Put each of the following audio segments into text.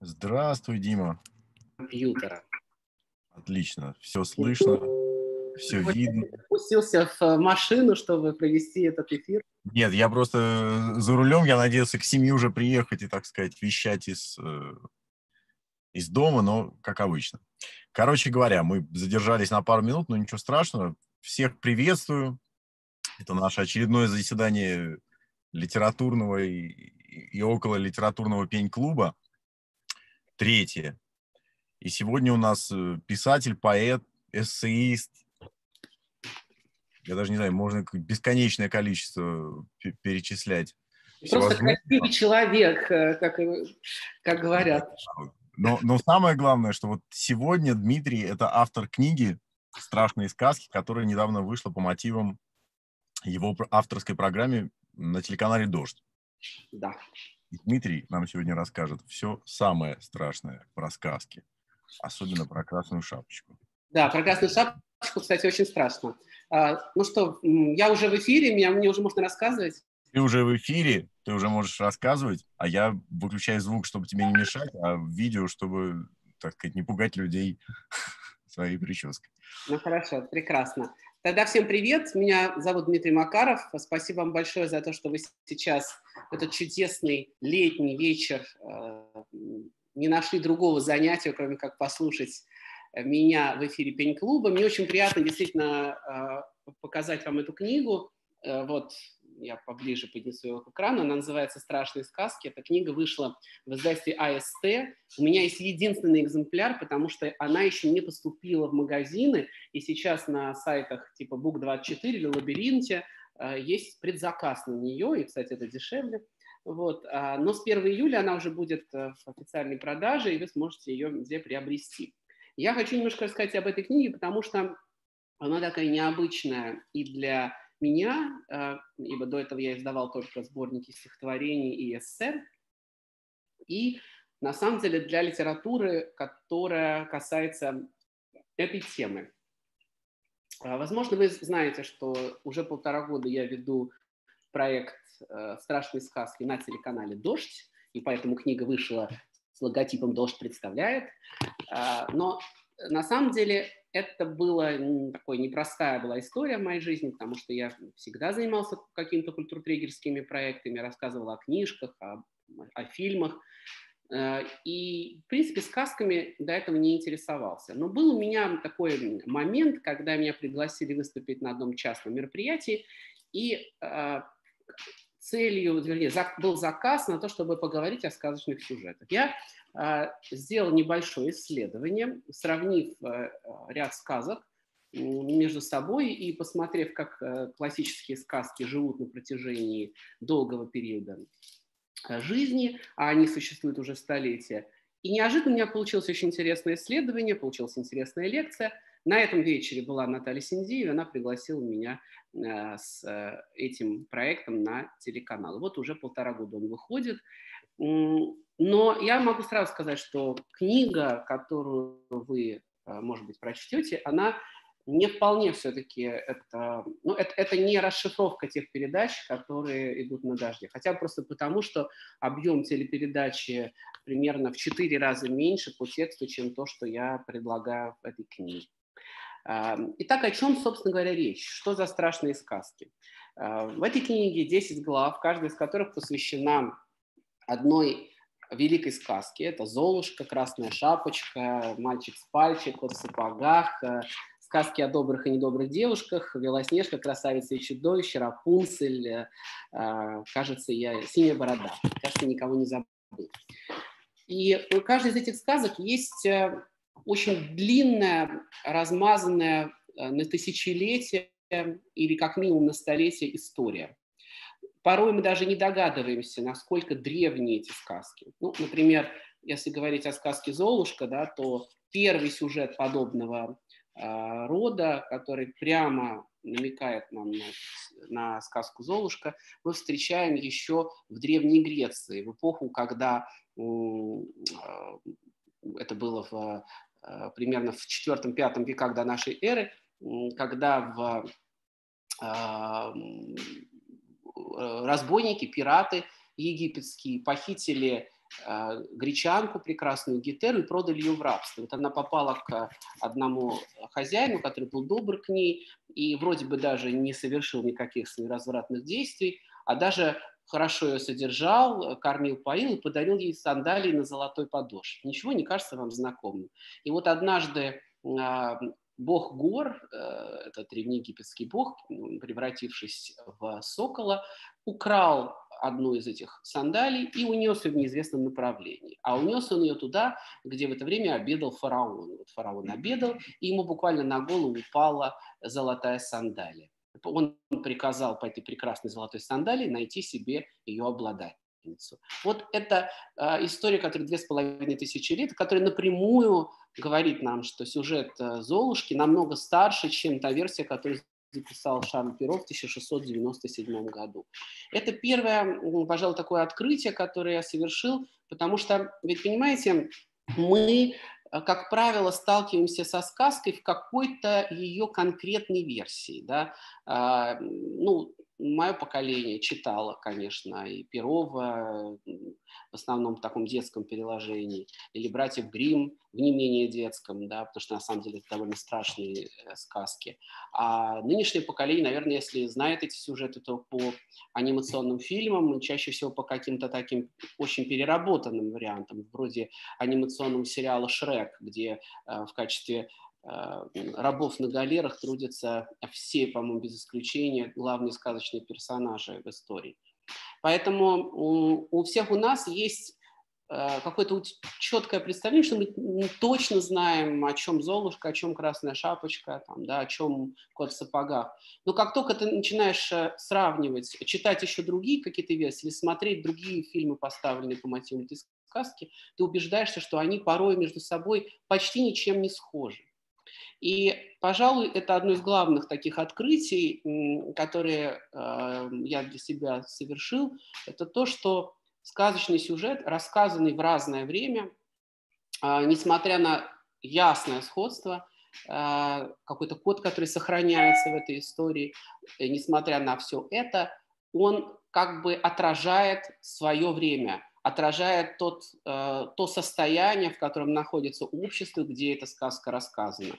Здравствуй, Дима. Компьютера. Отлично. Все слышно, все видно. Пустился в машину, чтобы провести этот эфир. Нет, я просто за рулем. Я надеялся к 7 уже приехать и, так сказать, вещать из дома, но как обычно. Короче говоря, мы задержались на пару минут, но ничего страшного. Всех приветствую. Это наше очередное заседание литературного и около литературного пень-клуба. Третье. И сегодня у нас писатель, поэт, эссеист. Я даже не знаю, можно бесконечное количество перечислять. Просто красивый человек, как говорят. Но самое главное, что вот сегодня Дмитрий – это автор книги «Страшные сказки», которая недавно вышла по мотивам его авторской программе на телеканале «Дождь». Да. И Дмитрий нам сегодня расскажет все самое страшное про сказки, особенно про «Красную шапочку». Да, про «Красную шапочку», кстати, очень страшно. Ну что, я уже в эфире, мне уже можно рассказывать? Ты уже в эфире, ты уже можешь рассказывать, а я выключаю звук, чтобы тебе не мешать, а видео, чтобы, так сказать, не пугать людей своей прической. Ну хорошо, прекрасно. Тогда всем привет, меня зовут Дмитрий Макаров, спасибо вам большое за то, что вы сейчас в этот чудесный летний вечер не нашли другого занятия, кроме как послушать меня в эфире Пень-клуба. Мне очень приятно действительно показать вам эту книгу, вот я поближе поднесу ее к экрану, она называется «Страшные сказки», эта книга вышла в издательстве АСТ, у меня есть единственный экземпляр, потому что она еще не поступила в магазины, и сейчас на сайтах типа Бук-24 или Лабиринте есть предзаказ на нее, и, кстати, это дешевле, вот. Но с 1 июля она уже будет в официальной продаже, и вы сможете ее где приобрести. Я хочу немножко рассказать об этой книге, потому что она такая необычная и для меня, ибо до этого я издавал только сборники стихотворений и эссе, и на самом деле для литературы, которая касается этой темы. Возможно, вы знаете, что уже 1,5 года я веду проект «Страшные сказки» на телеканале «Дождь», и поэтому книга вышла с логотипом «Дождь представляет», но на самом деле это была такая непростая была история в моей жизни, потому что я всегда занимался какими-то культуртрегерскими проектами, рассказывал о книжках, о фильмах. И, в принципе, сказками до этого не интересовался. Но был у меня такой момент, когда меня пригласили выступить на одном частном мероприятии, и был заказ на то, чтобы поговорить о сказочных сюжетах. Я сделал небольшое исследование, сравнив ряд сказок между собой и посмотрев, как классические сказки живут на протяжении долгого периода жизни, а они существуют уже столетия. И неожиданно у меня получилось очень интересное исследование, получилась интересная лекция. На этом вечере была Наталья Синдиева, она пригласила меня с этим проектом на телеканал. Вот уже 1,5 года он выходит. Но я могу сразу сказать, что книга, которую вы, может быть, прочтете, она не вполне все-таки... Это не расшифровка тех передач, которые идут на «Дожде». Хотя бы просто потому, что объем телепередачи примерно в 4 раза меньше по тексту, чем то, что я предлагаю в этой книге. Итак, о чем, собственно говоря, речь? Что за страшные сказки? В этой книге 10 глав, каждая из которых посвящена одной великой сказки. Это «Золушка», «Красная шапочка», «Мальчик с пальчик», «Кот в сапогах», сказки о добрых и недобрых девушках, «Белоснежка», «Красавица и чудовище», «Рапунцель», кажется, «Синяя борода». Кажется, никого не забыл. И у каждой из этих сказок есть очень длинная, размазанная на тысячелетия или как минимум на столетия история. Порой мы даже не догадываемся, насколько древние эти сказки. Ну, например, если говорить о сказке «Золушка», да, то первый сюжет подобного рода, который прямо намекает нам на сказку «Золушка», мы встречаем еще в Древней Греции, в эпоху, когда это было примерно в 4-5 веках до нашей эры, когда разбойники, пираты египетские похитили гречанку прекрасную Гетеру и продали ее в рабство. Вот она попала к одному хозяину, который был добр к ней и вроде бы даже не совершил никаких своих развратных действий, а даже хорошо ее содержал, кормил, поил и подарил ей сандалии на золотой подошве. Ничего не кажется вам знакомым? И вот однажды бог Гор, этот древнеегипетский бог, превратившись в сокола, украл одну из этих сандалий и унес ее в неизвестном направлении. А унес он ее туда, где в это время обедал фараон. Вот фараон обедал, и ему буквально на голову упала золотая сандалия. Он приказал по этой прекрасной золотой сандалии найти себе ее обладательницу. Вот это история, которая 2500 лет, которая напрямую говорит нам, что сюжет Золушки намного старше, чем та версия, которую записал Шарль Перро в 1697 году. Это первое, пожалуй, такое открытие, которое я совершил, потому что, ведь, понимаете, мы, как правило, сталкиваемся со сказкой в какой-то ее конкретной версии. Да? Ну, мое поколение читало, конечно, и Перова в основном в таком детском переложении, или братьев Гримм в не менее детском, да, потому что на самом деле это довольно страшные сказки. А нынешнее поколение, наверное, если знает эти сюжеты, то по анимационным фильмам, чаще всего по каким-то таким очень переработанным вариантам, вроде анимационного сериала «Шрек», где в качестве рабов на галерах трудятся все, по-моему, без исключения, главные сказочные персонажи в истории. Поэтому у всех у нас есть какое-то четкое представление, что мы точно знаем, о чем Золушка, о чем Красная Шапочка, там, да, о чем Кот в сапогах. Но как только ты начинаешь сравнивать, читать еще другие какие-то версии, смотреть другие фильмы, поставленные по мотивам этой сказки, ты убеждаешься, что они порой между собой почти ничем не схожи. И, пожалуй, это одно из главных таких открытий, которые я для себя совершил, это то, что сказочный сюжет, рассказанный в разное время, несмотря на ясное сходство, какой-то код, который сохраняется в этой истории, несмотря на все это, он как бы отражает свое время, отражает то состояние, в котором находится общество, где эта сказка рассказана.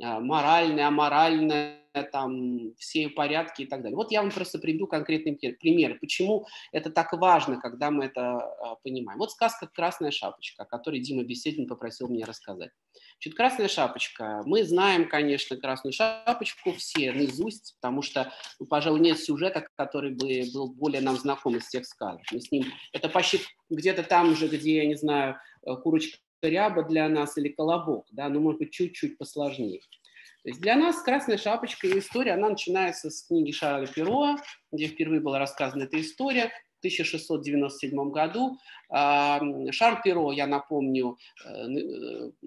Моральное, аморальное, там, все порядки и так далее. Вот я вам просто приведу конкретный пример, почему это так важно, когда мы это понимаем. Вот сказка «Красная шапочка», о которой Дима Беседин попросил меня рассказать. Значит, «Красная шапочка». Мы знаем, конечно, «Красную шапочку» все наизусть, потому что, ну, пожалуй, нет сюжета, который бы был более нам знаком из тех сказок. Мы с ним... Это почти где-то там же, где, я не знаю, курочка ряба для нас или колобок, да, но, может быть, чуть-чуть посложнее. То есть для нас «Красная шапочка» и история, она начинается с книги Шарля Перро, где впервые была рассказана эта история в 1697 году. Шарль Перро, я напомню,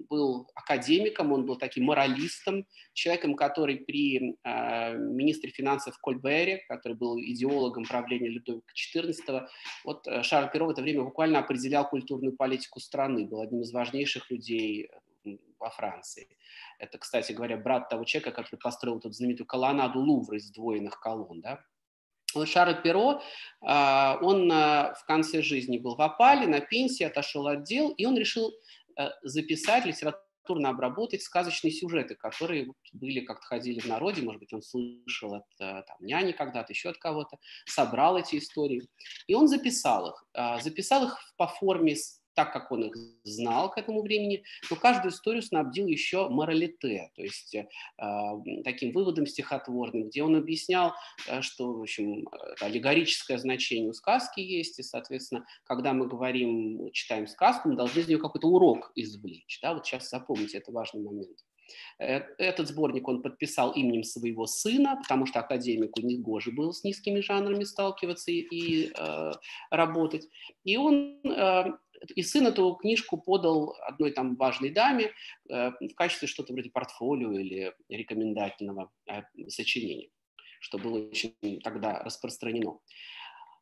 был академиком, он был таким моралистом, человеком, который при министре финансов Кольбере, который был идеологом правления Людовика XIV, вот Шарль Перро в это время буквально определял культурную политику страны, был одним из важнейших людей во Франции. Это, кстати говоря, брат того человека, который построил эту знаменитую колоннаду Лувра из сдвоенных колонн, да? Вот Шарль Перро, он в конце жизни был в опале, на пенсии, отошел от дел, и он решил записать, литературно обработать сказочные сюжеты, которые были, как-то ходили в народе, может быть, он слышал от там, няни когда-то, еще от кого-то, собрал эти истории, и он записал их по форме, так как он их знал к этому времени, но каждую историю снабдил еще моралите, то есть таким выводом стихотворным, где он объяснял, что, в общем, аллегорическое значение у сказки есть, и, соответственно, когда мы говорим, читаем сказку, мы должны из нее какой-то урок извлечь, да, вот сейчас запомните, это важный момент. Этот сборник он подписал именем своего сына, потому что академику негоже было с низкими жанрами сталкиваться и работать. И он и сын эту книжку подал одной там важной даме в качестве что-то вроде портфолио или рекомендательного сочинения, что было очень тогда распространено.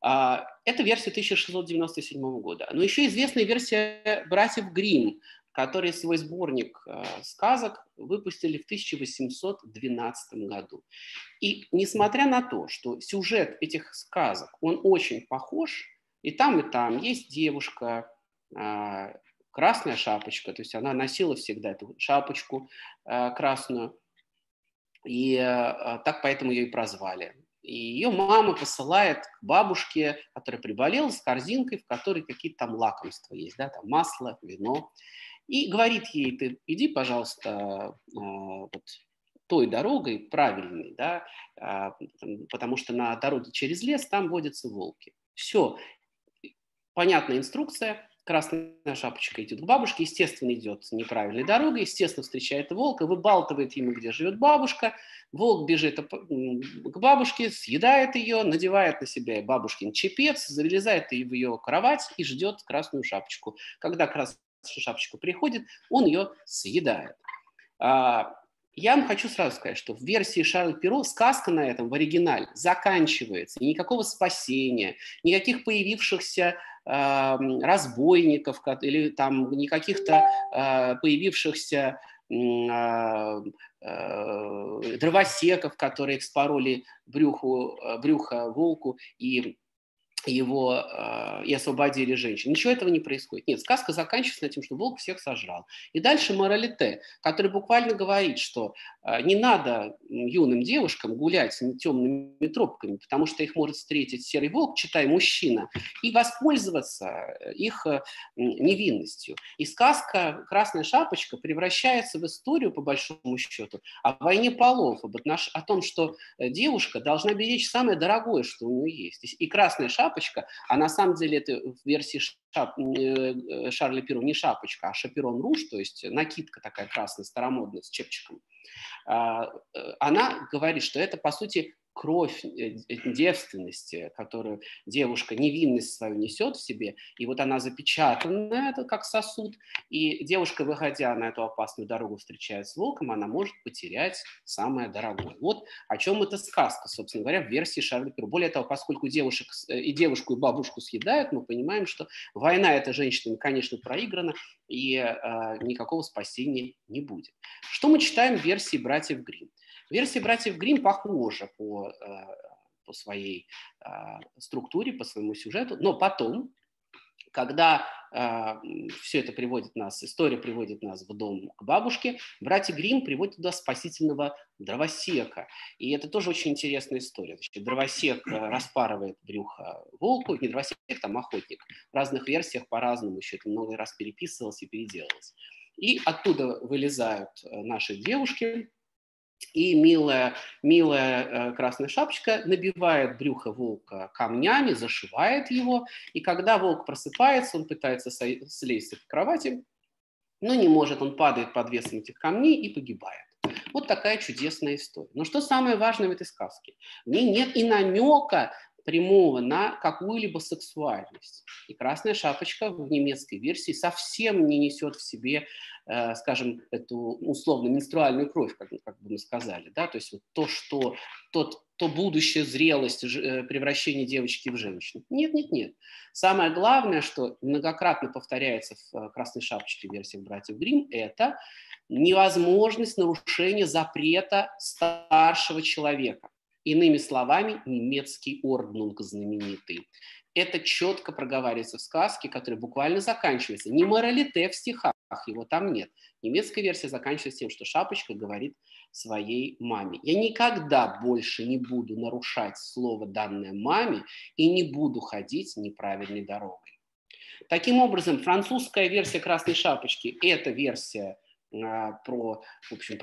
Это версия 1697 года. Но еще известная версия братьев Гримм, которые свой сборник сказок выпустили в 1812 году. И несмотря на то, что сюжет этих сказок, он очень похож, и там есть девушка, Красная Шапочка, то есть она носила всегда эту шапочку красную, и так поэтому ее и прозвали. И ее мама посылает к бабушке, которая приболела, с корзинкой, в которой какие-то там лакомства есть, да, там масло, вино, и говорит ей: ты иди, пожалуйста, вот той дорогой правильной, да, потому что на дороге через лес там водятся волки. Все, понятная инструкция. Красная Шапочка идет к бабушке, естественно, идет неправильной дорогой, естественно, встречает волка, выбалтывает ему, где живет бабушка. Волк бежит к бабушке, съедает ее, надевает на себя бабушкин чепец, залезает в ее кровать и ждет Красную Шапочку. Когда Красная Шапочка приходит, он ее съедает. Я вам хочу сразу сказать, что в версии Шарля Перро сказка на этом в оригинале заканчивается. Никакого спасения, никаких появившихся разбойников или там никаких-то появившихся дровосеков, которые вспороли брюхо волку и освободили женщин. Ничего этого не происходит. Нет, сказка заканчивается тем, что волк всех сожрал. И дальше моралите, который буквально говорит, что не надо юным девушкам гулять темными тропками, потому что их может встретить серый волк, читай мужчина, и воспользоваться их невинностью. И сказка «Красная Шапочка» превращается в историю, по большому счету, о войне полов, о том, что девушка должна беречь самое дорогое, что у нее есть. И Красная Шапочка, а на самом деле это в версии Шарля Перро не шапочка, а шаперон руж, то есть накидка такая красная, старомодная, с чепчиком. Она говорит, что это, по сути, кровь девственности, которую девушка невинность свою несет в себе, и вот она запечатана, это как сосуд, и девушка, выходя на эту опасную дорогу, встречаясь с волком, она может потерять самое дорогое. Вот о чем эта сказка, собственно говоря, в версии Шарля Перро. Более того, поскольку девушку и бабушку съедают, мы понимаем, что война эта женщина, конечно, проиграна, и никакого спасения не будет. Что мы читаем в версии «Братьев Гримм»? Версия «Братьев Гримм» похожа по своей структуре, по своему сюжету, но потом, когда все это приводит нас, история приводит нас в дом к бабушке, братья Гримм приводят туда спасительного дровосека. И это тоже очень интересная история. Значит, дровосек распарывает брюхо волку, не дровосек, там охотник. В разных версиях по-разному, еще это много раз переписывалось и переделалось. И оттуда вылезают наши девушки, и милая Красная Шапочка набивает брюхо волка камнями, зашивает его. И когда волк просыпается, он пытается слезть в кровати, но не может, он падает под весом этих камней и погибает. Вот такая чудесная история. Но что самое важное в этой сказке? В ней нет и намека прямого на какую-либо сексуальность. И Красная Шапочка в немецкой версии совсем не несет в себе, скажем, эту условно менструальную кровь, как бы мы сказали, да, то есть вот то будущее зрелость, превращение девочки в женщину. Нет. Самое главное, что многократно повторяется в «Красной Шапочке» версии «Братьев Гримм», это невозможность нарушения запрета старшего человека. Иными словами, немецкий орднунг знаменитый. Это четко проговаривается в сказке, которая буквально заканчивается. Не моралите в стихах, его там нет. Немецкая версия заканчивается тем, что Шапочка говорит своей маме: я никогда больше не буду нарушать слово, данное маме, и не буду ходить неправильной дорогой. Таким образом, французская версия «Красной Шапочки» – это версия про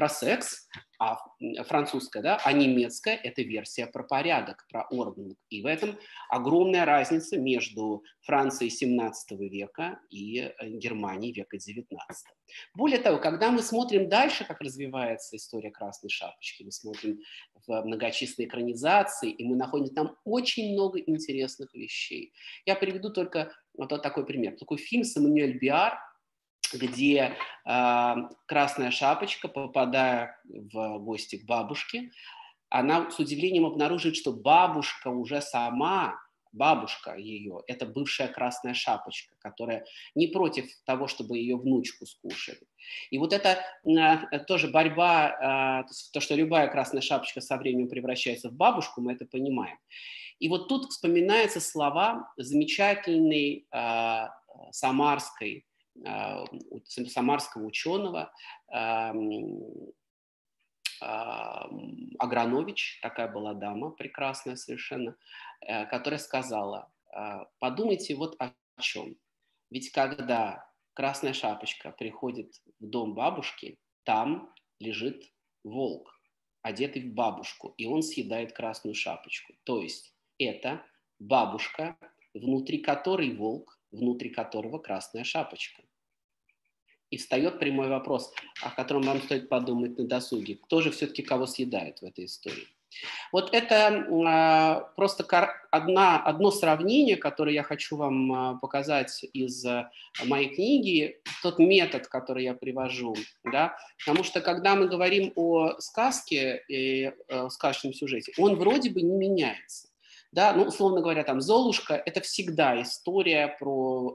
секс, а французская, да, а немецкая – это версия про порядок, про орднунг. И в этом огромная разница между Францией XVII века и Германией века XIX. Более того, когда мы смотрим дальше, как развивается история Красной Шапочки, мы смотрим в многочисленные экранизации, и мы находим там очень много интересных вещей. Я приведу только вот такой пример. Такой фильм «Эммануэль Биар», где Красная Шапочка, попадая в гости к бабушке, она с удивлением обнаруживает, что бабушка уже сама, бабушка ее, это бывшая Красная Шапочка, которая не против того, чтобы ее внучку скушали. И вот это тоже борьба, то, что любая Красная Шапочка со временем превращается в бабушку, мы это понимаем. И вот тут вспоминаются слова замечательной самарского ученого Агранович, такая была дама прекрасная совершенно, которая сказала: подумайте вот о чем. Ведь когда Красная Шапочка приходит в дом бабушки, там лежит волк, одетый в бабушку, и он съедает Красную Шапочку. То есть это бабушка, внутри которой волк, внутри которого Красная Шапочка. И встает прямой вопрос, о котором вам стоит подумать на досуге. Кто же все-таки кого съедает в этой истории? Вот это просто одно сравнение, которое я хочу вам показать из моей книги, тот метод, который я привожу. Да? Потому что, когда мы говорим о сказке, о сказочном сюжете, он вроде бы не меняется. Да, ну, условно говоря, там «Золушка» — это всегда история про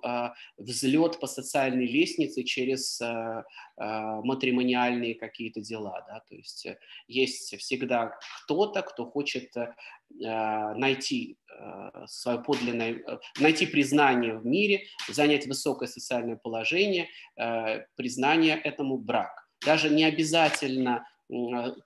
взлет по социальной лестнице через матримониальные какие-то дела. Да? То есть есть всегда кто-то, кто хочет найти свое подлинное, найти признание в мире, занять высокое социальное положение, признание этому брак. Даже не обязательно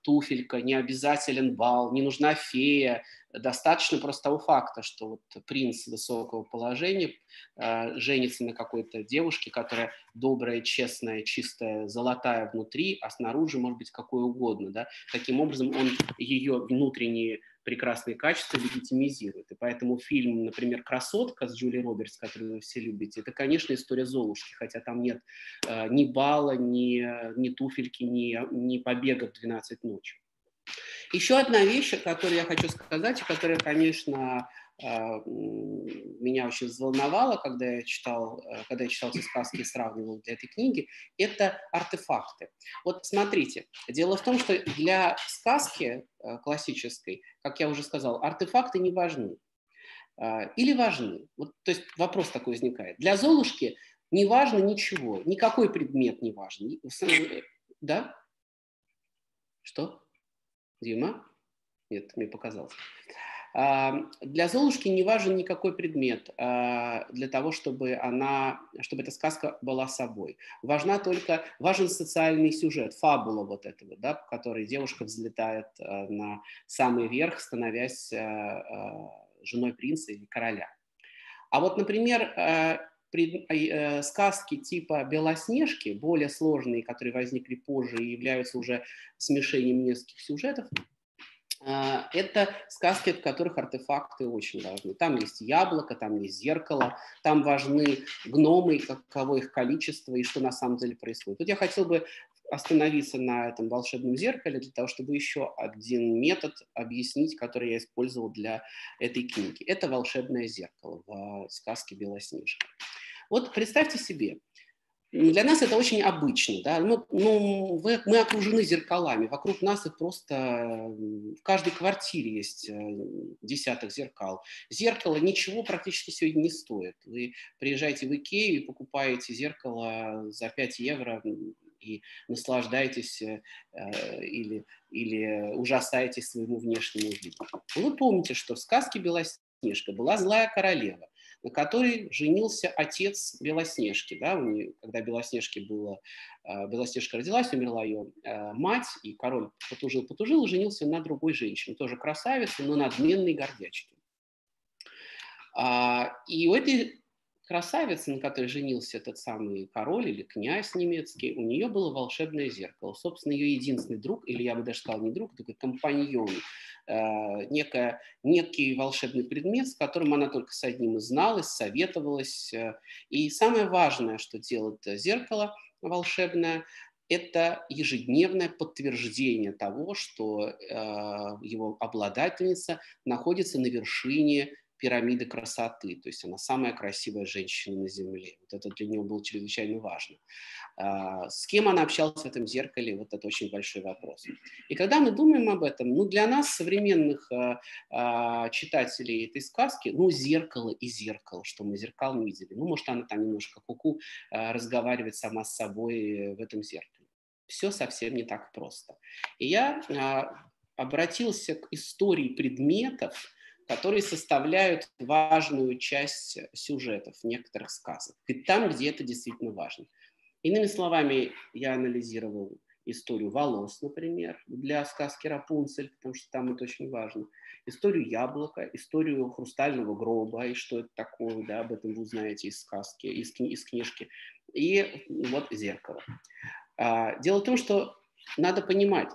туфелька, не обязателен бал, не нужна фея. Достаточно просто того факта, что вот принц высокого положения женится на какой-то девушке, которая добрая, честная, чистая, золотая внутри, а снаружи может быть какое угодно. Да? Таким образом, он ее внутренние прекрасные качества легитимизирует. И поэтому фильм, например, «Красотка» с Джулией Робертс, который вы все любите, это, конечно, история Золушки, хотя там нет ни бала, ни туфельки, ни побега в 12 ночи. Еще одна вещь, о которой я хочу сказать, и которая, конечно, меня очень взволновала, когда я читал эти сказки и сравнивал для этой книги, это артефакты. Вот смотрите, дело в том, что для сказки классической, как я уже сказал, артефакты не важны. Или важны. Вот, то есть вопрос такой возникает. Для Золушки не важно ничего, никакой предмет не важен. Да? Что? Дима? Нет, мне показалось. Для Золушки не важен никакой предмет для того, чтобы эта сказка была собой. Важен социальный сюжет, фабула вот этого, да, по которой девушка взлетает на самый верх, становясь женой принца или короля. А вот, например, сказки типа «Белоснежки», более сложные, которые возникли позже и являются уже смешением нескольких сюжетов, это сказки, в которых артефакты очень важны. Там есть яблоко, там есть зеркало, там важны гномы, каково их количество и что на самом деле происходит. Тут я хотел бы остановиться на этом волшебном зеркале для того, чтобы еще один метод объяснить, который я использовал для этой книги. Это волшебное зеркало в сказке «Белоснежка». Вот представьте себе, для нас это очень обычно, да? Мы окружены зеркалами, вокруг нас их просто, в каждой квартире есть десяток зеркал. Зеркало ничего практически сегодня не стоит. Вы приезжаете в Икею и покупаете зеркало за 5 евро, и наслаждаетесь или ужасаетесь своему внешнему виду. Вы помните, что в сказке «Белоснежка» была злая королева, на которой женился отец Белоснежки. Да? Когда Белоснежка родилась, умерла ее мать, и король потужил и женился на другой женщине, тоже красавице, но надменной гордячке. И у этой красавица, на которой женился этот самый король или князь немецкий, у нее было волшебное зеркало. Собственно, ее единственный друг, или я бы даже сказал не друг, а такой компаньон, некий волшебный предмет, с которым она только с одним и зналась, советовалась. И самое важное, что делает зеркало волшебное, это ежедневное подтверждение того, что его обладательница находится на вершине пирамиды красоты, то есть она самая красивая женщина на Земле. Вот это для нее было чрезвычайно важно. С кем она общалась в этом зеркале, вот это очень большой вопрос. И когда мы думаем об этом, для нас, современных читателей этой сказки, зеркало и зеркало, что мы зеркал не видели. Может, она там немножко куку разговаривает сама с собой в этом зеркале. Все совсем не так просто. И я обратился к истории предметов, которые составляют важную часть сюжетов некоторых сказок. И там, где это действительно важно. Иными словами, я анализировал историю волос, например, для сказки «Рапунцель», потому что там это очень важно. Историю яблока, историю хрустального гроба, и что это такое, да, об этом вы узнаете из сказки, из книжки. И вот зеркало. Дело в том, что надо понимать,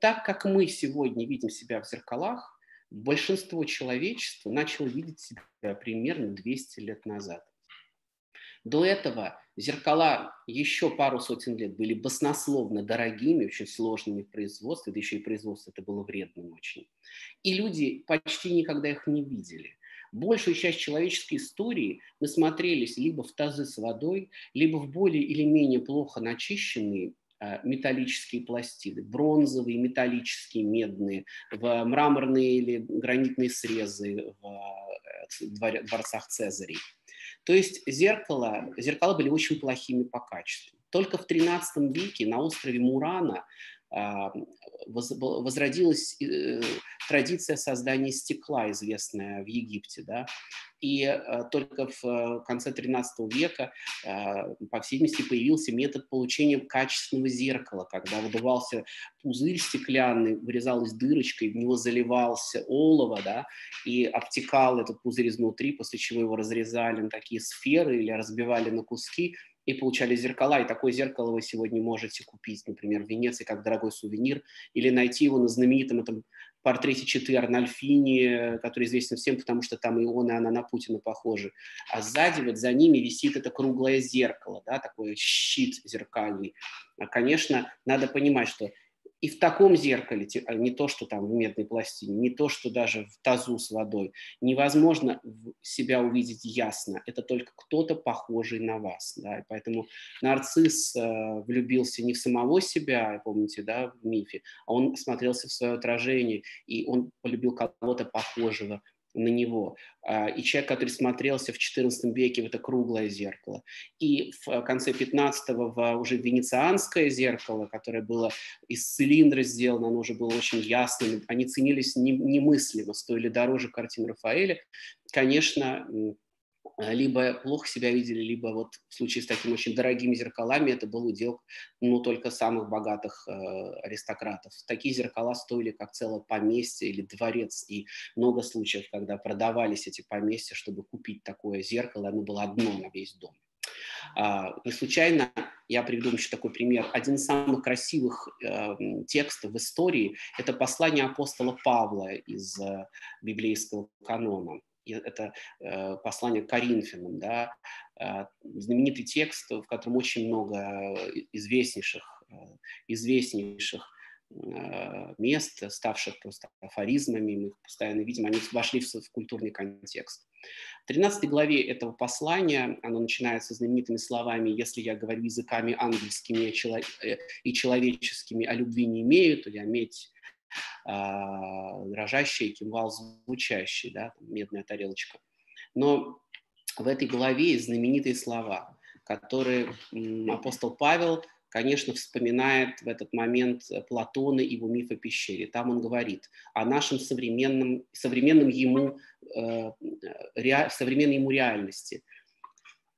так как мы сегодня видим себя в зеркалах, большинство человечества начало видеть себя примерно 200 лет назад. До этого зеркала еще пару сотен лет были баснословно дорогими, очень сложными в производстве, да еще и производство это было вредным очень. И люди почти никогда их не видели. Большую часть человеческой истории мы смотрелись либо в тазы с водой, либо в более или менее плохо начищенные металлические пластины, бронзовые, металлические, медные, в мраморные или гранитные срезы в дворцах Цезарей. То есть зеркала были очень плохими по качеству. Только в XIII веке на острове Мурана возродилась традиция создания стекла, известная в Египте, да? И только в конце XIII века, по всей видимости, появился метод получения качественного зеркала, когда выдувался пузырь стеклянный, вырезалась дырочка, и в него заливался олово, да, и обтекал этот пузырь изнутри, после чего его разрезали на такие сферы или разбивали на куски, и получали зеркала, и такое зеркало вы сегодня можете купить, например, в Венеции, как дорогой сувенир, или найти его на знаменитом этом портрете четы Арнольфини, который известен всем, потому что там и он, и она на Путина похожи. А сзади вот за ними висит это круглое зеркало, да, такой щит зеркальный. А, конечно, надо понимать, что и в таком зеркале, не то, что там в медной пластине, не то, что даже в тазу с водой, невозможно себя увидеть ясно. Это только кто-то похожий на вас. Да? И поэтому нарцисс влюбился не в самого себя, помните, да, в мифе, а он смотрелся в свое отражение, и он полюбил кого-то похожего на него. И человек, который смотрелся в XIV веке в это круглое зеркало. И в конце XV в уже венецианское зеркало, которое было из цилиндра сделано, оно уже было очень ясным. Они ценились немыслимо, стоили дороже картин Рафаэля. Конечно, либо плохо себя видели, либо вот в случае с такими очень дорогими зеркалами это был удел, ну, только самых богатых аристократов. Такие зеркала стоили как целое поместье или дворец, и много случаев, когда продавались эти поместья, чтобы купить такое зеркало, оно было одно на весь дом. Не случайно я приведу еще такой пример. Один из самых красивых текстов в истории – это послание апостола Павла из библейского канона. Это послание к Коринфянам, да? Знаменитый текст, в котором очень много известнейших мест, ставших просто афоризмами, мы их постоянно видим, они вошли в культурный контекст. В 13 главе этого послания, оно начинается знаменитыми словами: «Если я говорю языками ангельскими и человеческими, а любви не имею, то я медь дрожащий, кимвал звучащий», да, медная тарелочка. Но в этой главе знаменитые слова, которые апостол Павел, конечно, вспоминает в этот момент Платона и его миф о пещере. Там он говорит о нашем современной ему реальности.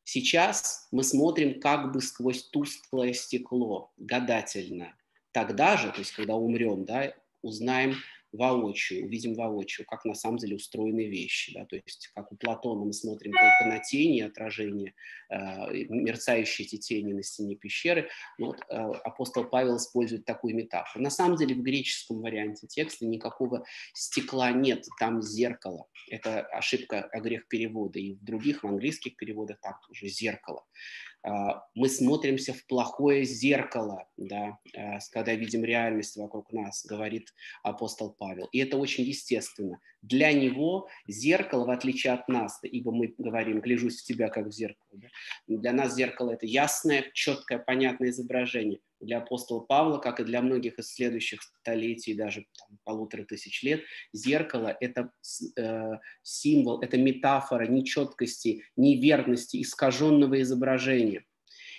Сейчас мы смотрим как бы сквозь тусклое стекло, гадательно. Тогда же, то есть когда умрем, да, узнаем воочию, увидим воочию, как на самом деле устроены вещи. Да? То есть, как у Платона мы смотрим только на тени, отражения, мерцающие эти тени на стене пещеры. Вот, апостол Павел использует такую метафору. На самом деле в греческом варианте текста никакого стекла нет, там зеркало. Это ошибка, грех перевода. И в других, в английских переводах там уже зеркало. Мы смотримся в плохое зеркало, да, когда видим реальность вокруг нас, говорит апостол Павел. И это очень естественно. Для него зеркало, в отличие от нас, ибо мы говорим «глядусь в тебя, как в зеркало», да? Для нас зеркало – это ясное, четкое, понятное изображение. Для апостола Павла, как и для многих из следующих столетий, даже там, 1500 лет, зеркало – это символ, это метафора нечеткости, неверности, искаженного изображения.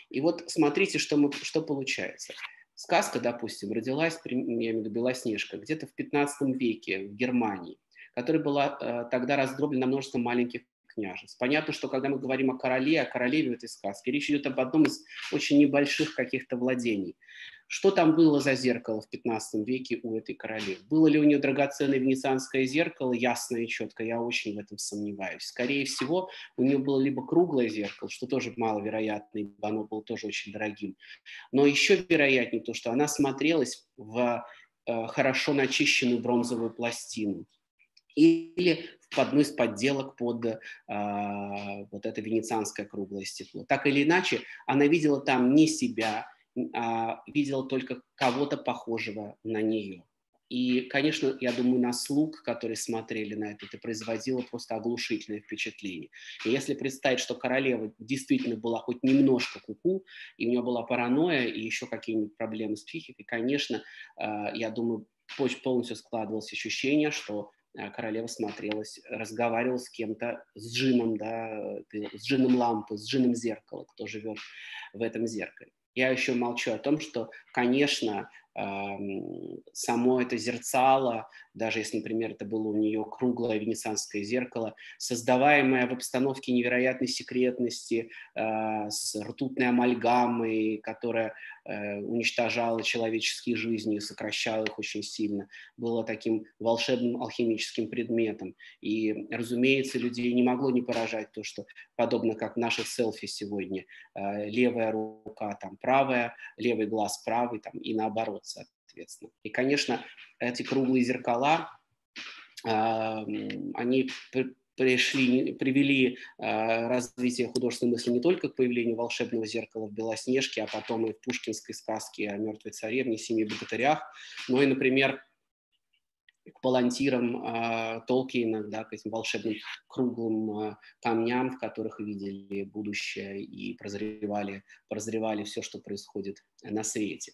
И вот смотрите, что получается. Сказка, допустим, родилась, я имею в виду Белоснежка, где-то в XV веке в Германии. которая была тогда раздроблена на множество маленьких княжеств. Понятно, что когда мы говорим о короле, о королеве в этой сказке, речь идет об одном из очень небольших каких-то владений. Что там было за зеркало в 15 веке у этой королевы? Было ли у нее драгоценное венецианское зеркало? Ясно и четко, я очень в этом сомневаюсь. Скорее всего, у нее было либо круглое зеркало, что тоже маловероятно, ибо оно было тоже очень дорогим. Но еще вероятнее то, что она смотрелась в хорошо начищенную бронзовую пластину или в одну из подделок под вот это венецианское круглое стекло. Так или иначе, она видела там не себя, видела только кого-то похожего на нее. И, конечно, я думаю, на слуг, которые смотрели на это производило просто оглушительное впечатление. И если представить, что королева действительно была хоть немножко куку, и у нее была паранойя, и еще какие-нибудь проблемы с психикой, конечно, я думаю, полностью складывалось ощущение, что королева смотрелась, разговаривала с кем-то, с джинном, да, с джинном лампы, с джинном зеркала, кто живет в этом зеркале. Я еще молчу о том, что, конечно, само это зеркало, даже если, например, это было у нее круглое венецианское зеркало, создаваемое в обстановке невероятной секретности, с ртутной амальгамой, которая уничтожала человеческие жизни, сокращала их очень сильно, было таким волшебным алхимическим предметом. И, разумеется, людей не могло не поражать то, что, подобно как в наших селфи сегодня, левая рука там правая, левый глаз правый там, и наоборот, соответственно. И, конечно, эти круглые зеркала, они привели развитие художественной мысли не только к появлению волшебного зеркала в «Белоснежке», а потом и в пушкинской сказке о мертвой царевне, семи богатырях, но и, например, к палантирам Толкина, да, к этим волшебным круглым камням, в которых видели будущее и прозревали все, что происходит на свете.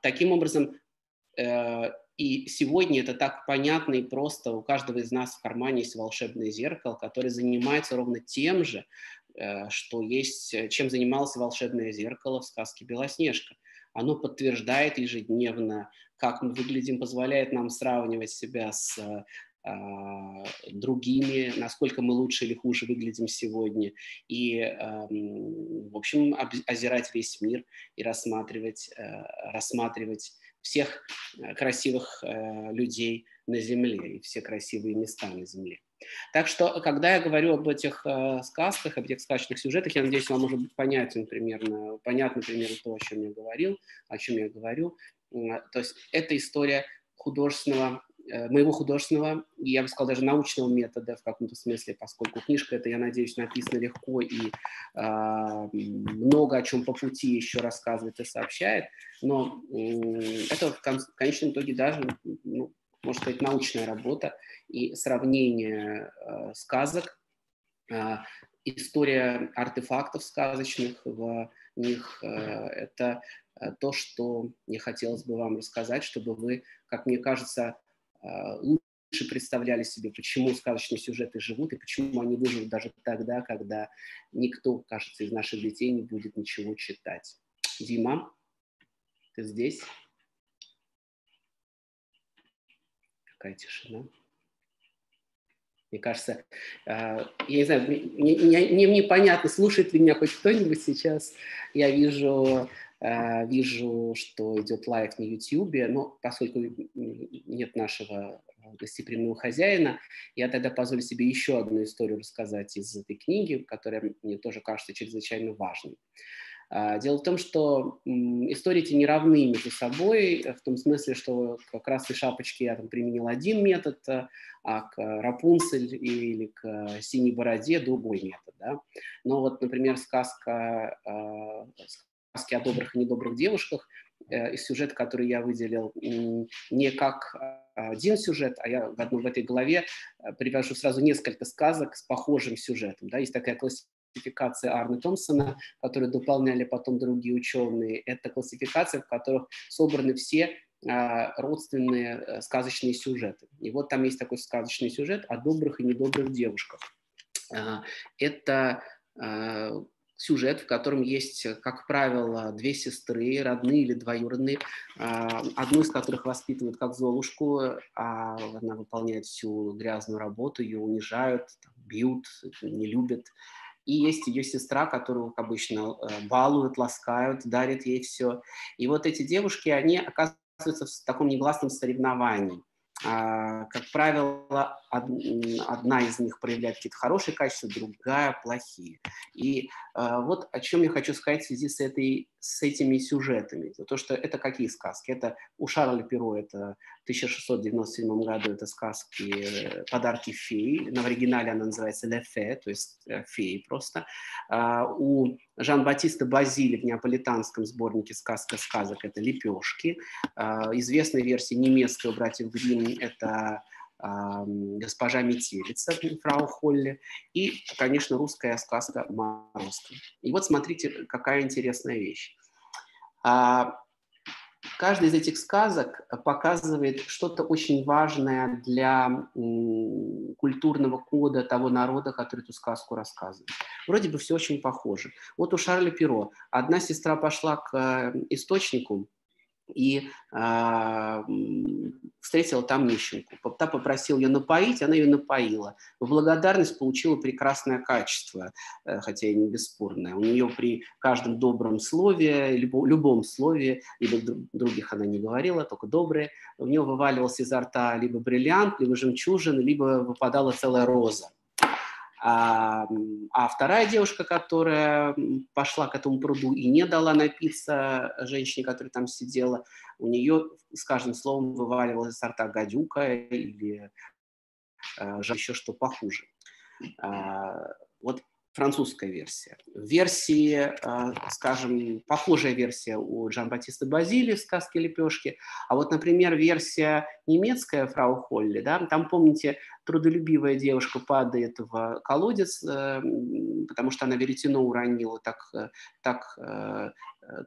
Таким образом, и сегодня это так понятно и просто. У каждого из нас в кармане есть волшебное зеркало, которое занимается ровно тем же, что есть, чем занималось волшебное зеркало в сказке «Белоснежка». Оно подтверждает ежедневно, как мы выглядим, позволяет нам сравнивать себя с другими, насколько мы лучше или хуже выглядим сегодня, и, в общем, озирать весь мир и рассматривать всех красивых людей на Земле и все красивые места на Земле. Так что, когда я говорю об этих сказках, об этих сказочных сюжетах, я надеюсь, вам может быть понятно примерно то, о чем я говорю. То есть это история моего художественного, я бы сказал, даже научного метода в каком-то смысле, поскольку книжка эта, я надеюсь, написана легко и много о чем по пути еще рассказывает и сообщает, но это в конечном итоге даже, можно сказать, научная работа и сравнение сказок, история артефактов сказочных в них, это то, что мне хотелось бы вам рассказать, чтобы вы, как мне кажется, лучше представляли себе, почему сказочные сюжеты живут и почему они выживут даже тогда, когда никто, кажется, из наших детей не будет ничего читать. Дима, ты здесь? Какая тишина. Мне кажется, я не знаю, мне непонятно, слушает ли меня хоть кто-нибудь сейчас. Я вижу, что идет лайв на YouTube, но поскольку нет нашего гостеприимного хозяина, я тогда позволю себе еще одну историю рассказать из этой книги, которая мне тоже кажется чрезвычайно важной. Дело в том, что истории эти не равны между собой, в том смысле, что к «Красной шапочке» я там применил один метод, а к «Рапунцель» или к «Синей бороде» другой метод. Да? Но вот, например, сказки о добрых и недобрых девушках, и сюжет, который я выделил не как один сюжет, а я в этой главе привожу сразу несколько сказок с похожим сюжетом. Да? Есть такая классификация Арне Томпсона, которую дополняли потом другие ученые. Это классификация, в которых собраны все родственные сказочные сюжеты. И вот там есть такой сказочный сюжет о добрых и недобрых девушках. Это сюжет, в котором есть, как правило, две сестры, родные или двоюродные, одну из которых воспитывают как Золушку, а она выполняет всю грязную работу, ее унижают, бьют, не любят. И есть ее сестра, которую, как обычно, балуют, ласкают, дарят ей все. И вот эти девушки, они оказываются в таком негласном соревновании. Как правило, одна из них проявляет какие-то хорошие качества, другая – плохие. И вот о чем я хочу сказать в связи с этими сюжетами. То, что это какие сказки? Это у Шарля Перро, это в 1697 году, это сказки «Подарки феи». В оригинале она называется «Ле фе», то есть «Феи» просто. У Жан Батиста Базили в неаполитанском сборнике «Сказка сказок» это «Лепешки». Известная версия немецкого «Братьев Гримм» это госпожа Метелица, фрау Холли, и, конечно, русская сказка «Морозко». И вот смотрите, какая интересная вещь. Каждая из этих сказок показывает что-то очень важное для культурного кода того народа, который эту сказку рассказывает. Вроде бы все очень похоже. Вот у Шарля Перро одна сестра пошла к источнику и встретила там нищенку. Та попросила ее напоить, она ее напоила. В благодарность получила прекрасное качество, хотя и не бесспорное. У нее при каждом добром слове, любом слове, либо других она не говорила, только добрые, у нее вываливался изо рта либо бриллиант, либо жемчужина, либо выпадала целая роза. А вторая девушка, которая пошла к этому пруду и не дала напиться женщине, которая там сидела, у нее с каждым словом вываливалась изо рта гадюка или еще что похуже. Вот французская версия. В версии, скажем, похожая версия у Жан Батиста Базили в сказке «Лепешки», а вот, например, версия немецкая «Фрау Холли», да, там, помните, трудолюбивая девушка падает в колодец, потому что она веретено уронила, так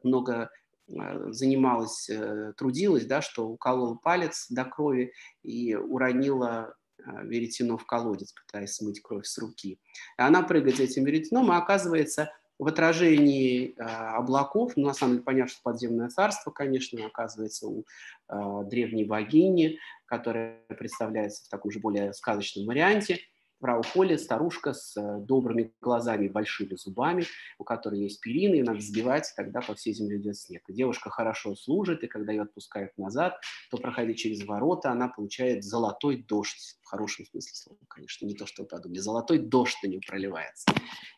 много занималась, трудилась, да, что уколола палец до крови и уронила веретено в колодец, пытаясь смыть кровь с руки. Она прыгает за этим веретеном, и оказывается в отражении облаков, ну, на самом деле, понятно, что подземное царство, конечно, оказывается у древней богини, которая представляется в таком же более сказочном варианте. Фрау Холли, старушка с добрыми глазами, большими зубами, у которой есть перины, и надо взбивать, и тогда по всей земле идет снег. Девушка хорошо служит, и когда ее отпускают назад, то, проходя через ворота, она получает золотой дождь. В хорошем смысле слова, конечно, не то, что вы подумали. Золотой дождь на нее проливается.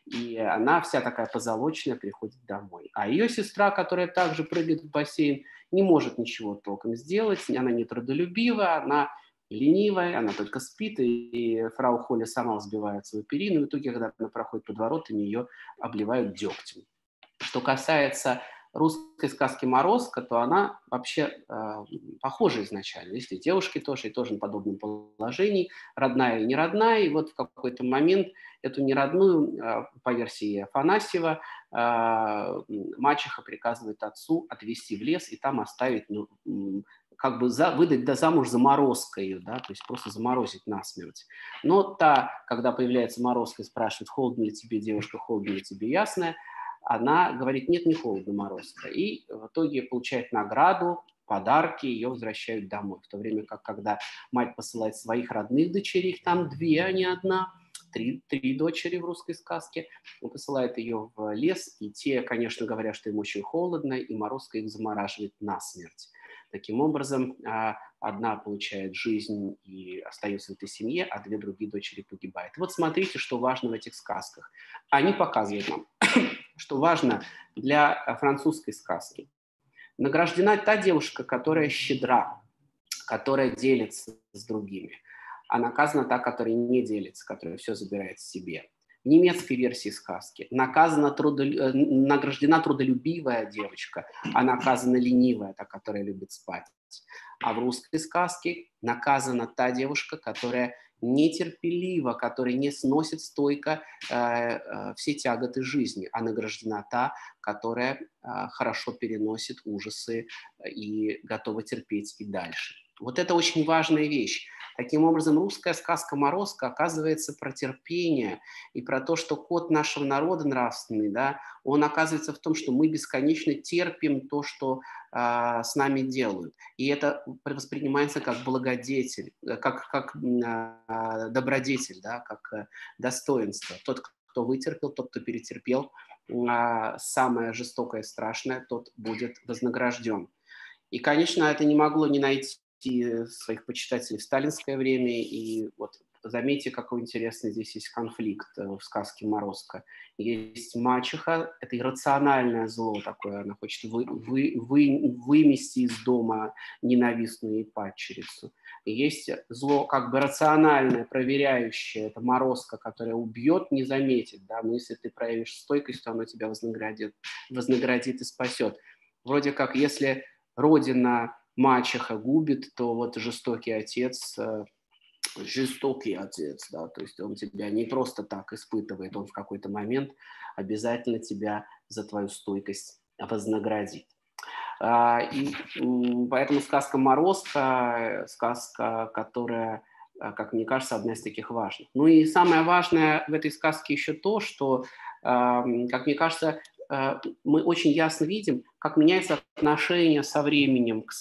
И она вся такая позолоченная приходит домой. А ее сестра, которая также прыгает в бассейн, не может ничего толком сделать, она не трудолюбива, она ленивая, она только спит, и фрау Холли сама взбивает свою перину, и в итоге, когда она проходит под воротами, ее обливают дегтем. Что касается русской сказки «Морозко», то она вообще похожа изначально. Если девушки тоже, и тоже на подобном положении, родная и неродная, и вот в какой-то момент эту неродную, по версии Афанасьева, мачеха приказывает отцу отвезти в лес и там оставить, ну, как бы выдать замуж заморозка ее, да, то есть просто заморозить насмерть. Но та, когда появляется морозка и спрашивает, холодно ли тебе, девушка, холодно ли тебе, ясная, она говорит, нет, не холодно, морозка. И в итоге получает награду, подарки, ее возвращают домой. В то время как, когда мать посылает своих родных дочерей, их там две, а не одна, три дочери в русской сказке, он посылает ее в лес, и те, конечно, говорят, что им очень холодно, и морозка их замораживает насмерть. Таким образом, одна получает жизнь и остается в этой семье, а две другие дочери погибают. Вот смотрите, что важно в этих сказках. Они показывают нам, что важно для французской сказки. Награждена та девушка, которая щедра, которая делится с другими, а наказана та, которая не делится, которая все забирает себе. В немецкой версии сказки награждена трудолюбивая девочка, а наказана ленивая, та, которая любит спать. А в русской сказке наказана та девушка, которая нетерпелива, которая не сносит стойко все тяготы жизни, а награждена та, которая хорошо переносит ужасы и готова терпеть и дальше. Вот это очень важная вещь. Таким образом, русская сказка «Морозко» оказывается про терпение и про то, что код нашего народа нравственный, да, он оказывается в том, что мы бесконечно терпим то, что с нами делают. И это воспринимается как благодетель, как добродетель, да, как достоинство. Тот, кто вытерпел, тот, кто перетерпел самое жестокое и страшное, тот будет вознагражден. И, конечно, это не могло не найти своих почитателей в сталинское время. И вот заметьте, какой интересный здесь есть конфликт в сказке «Морозко». Есть мачеха, это иррациональное зло такое, она хочет вымести из дома ненавистную ей падчерицу. И есть зло как бы рациональное, проверяющее, это «Морозко», которое убьет, не заметит, да, но если ты проявишь стойкость, то оно тебя вознаградит и спасет. Вроде как, если родина мачеха губит, то вот жестокий отец, да, то есть он тебя не просто так испытывает, он в какой-то момент обязательно тебя за твою стойкость вознаградит. И поэтому сказка «Морозко», сказка, которая, как мне кажется, одна из таких важных. Ну и самое важное в этой сказке еще то, что, как мне кажется, мы очень ясно видим, как меняется отношение со временем к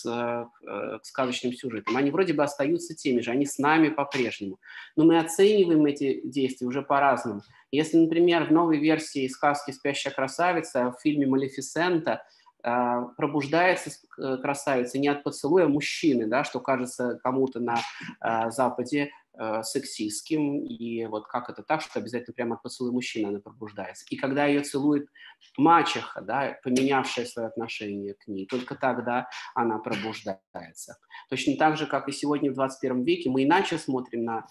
сказочным сюжетам. Они вроде бы остаются теми же, они с нами по-прежнему. Но мы оцениваем эти действия уже по-разному. Если, например, в новой версии сказки «Спящая красавица», в фильме «Малефисента» пробуждается красавица не от поцелуя мужчины, да, что кажется кому-то на Западе сексистским, и вот как это так, что обязательно прямо от поцелуя мужчины она пробуждается. И когда ее целует мачеха, да, поменявшая свое отношение к ней, только тогда она пробуждается. Точно так же, как и сегодня в 21 веке, мы иначе смотрим на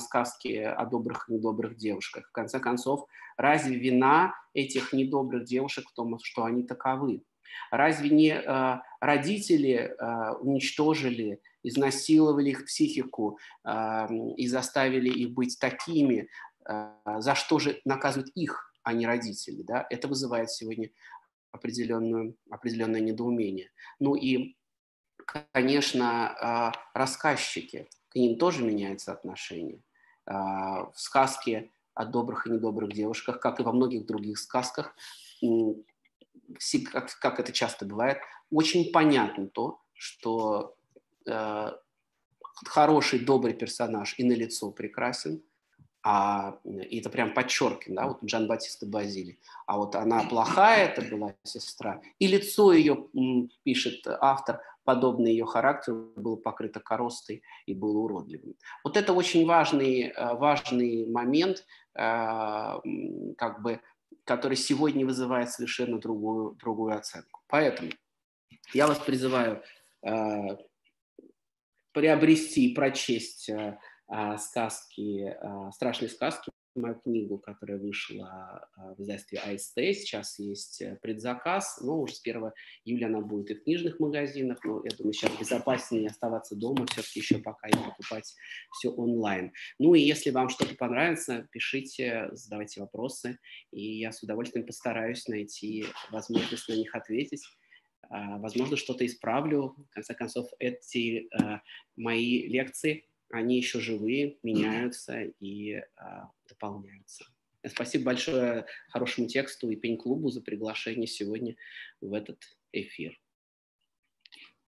сказки о добрых и недобрых девушках. В конце концов, разве вина этих недобрых девушек в том, что они таковы? Разве не родители уничтожили, изнасиловали их психику и заставили их быть такими? За что же наказывают их, а не родители? Да? Это вызывает сегодня определенное недоумение. Ну и, конечно, рассказчики, к ним тоже меняется отношение. В сказке о добрых и недобрых девушках, как и во многих других сказках, как это часто бывает, очень понятно то, что хороший, добрый персонаж и на лицо прекрасен, и это прям подчеркиваем, да, вот Жан Батиста Базили. А вот она плохая, это была сестра, и лицо ее, пишет автор, подобно ее характеру, было покрыто коростой и было уродливым. Вот это очень важный момент, как бы, который сегодня вызывает совершенно другую оценку. Поэтому я вас призываю приобрести и прочесть сказки, «Страшные сказки», мою книгу, которая вышла в издательстве АСТ. Сейчас есть предзаказ, но уже с 1 июля она будет и в книжных магазинах, но я думаю, сейчас безопаснее оставаться дома, все-таки еще пока и покупать все онлайн. Ну и если вам что-то понравится, пишите, задавайте вопросы, и я с удовольствием постараюсь найти возможность на них ответить. Возможно, что-то исправлю. В конце концов, эти мои лекции, они еще живые, меняются и дополняются. Спасибо большое хорошему тексту и Пень-клубу за приглашение сегодня в этот эфир.